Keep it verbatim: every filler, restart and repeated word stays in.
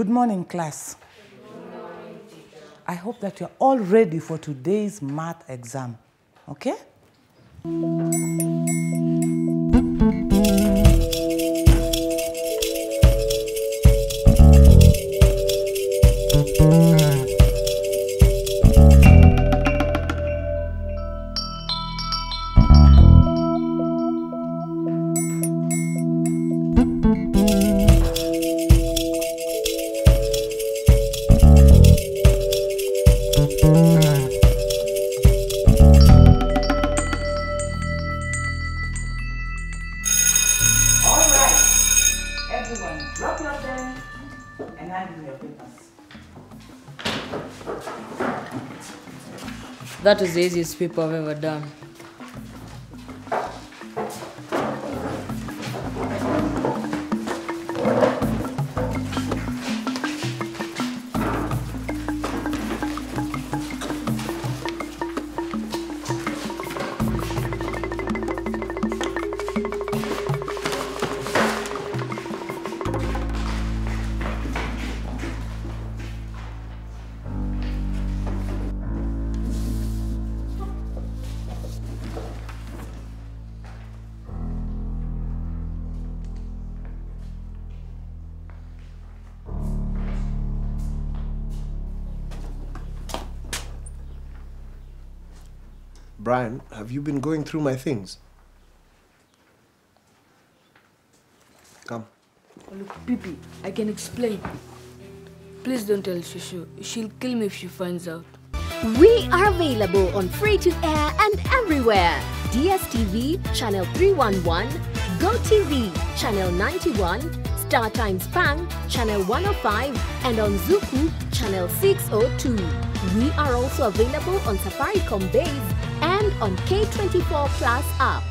Good morning, class. Good morning, teacher. I hope that you're all ready for today's math exam, okay? That was the easiest paper I've ever done. Brian, have you been going through my things? Come. Oh, look, Pipi, I can explain. Please don't tell Shushu. She'll kill me if she finds out. We are available on free-to-air and everywhere. D S T V, channel three one one, GoTV, channel ninety-one, StarTimes Bang, channel one oh five, and on Zuku, channel six oh two. We are also available on Safaricom Base and on K twenty-four Plus app.